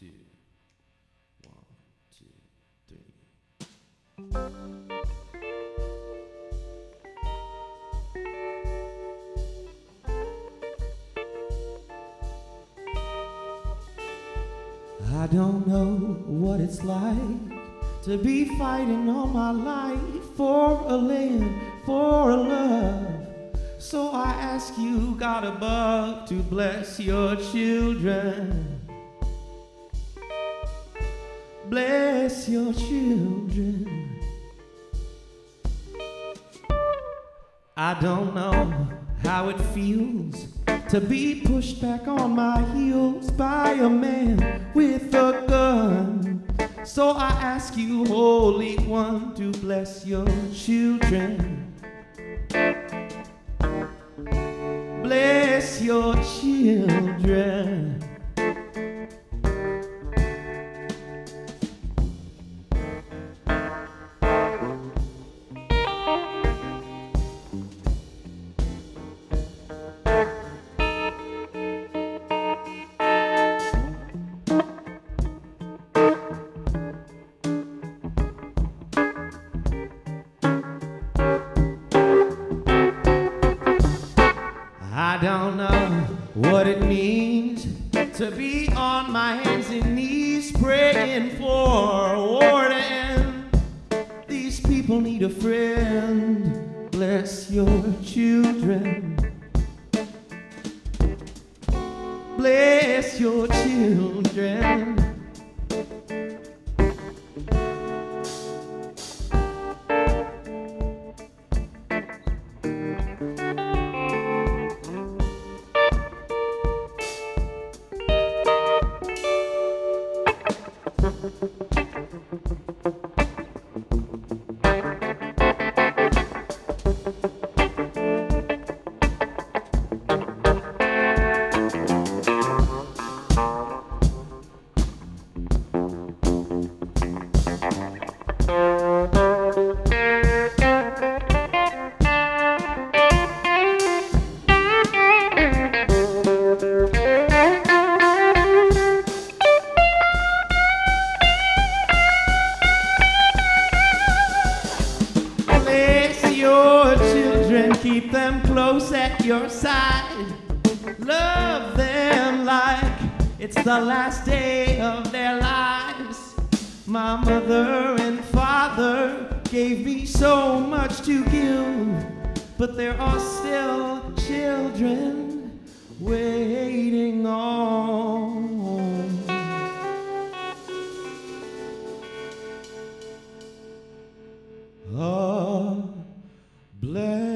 two, one, two, three. I don't know what it's like to be fighting all my life for a land, for a love. So I ask you, God above, to bless your children. Bless your children. I don't know how it feels to be pushed back on my heels by a man with a gun. So I ask you, Holy One, to bless your children. Bless your children. I don't know what it means to be on my hands and knees praying for war to end. These people need a friend. Bless your children. Bless your children. Keep them close at your side. Love them like it's the last day of their lives. My mother and father gave me so much to give, but there are still children waiting on. Oh, bless.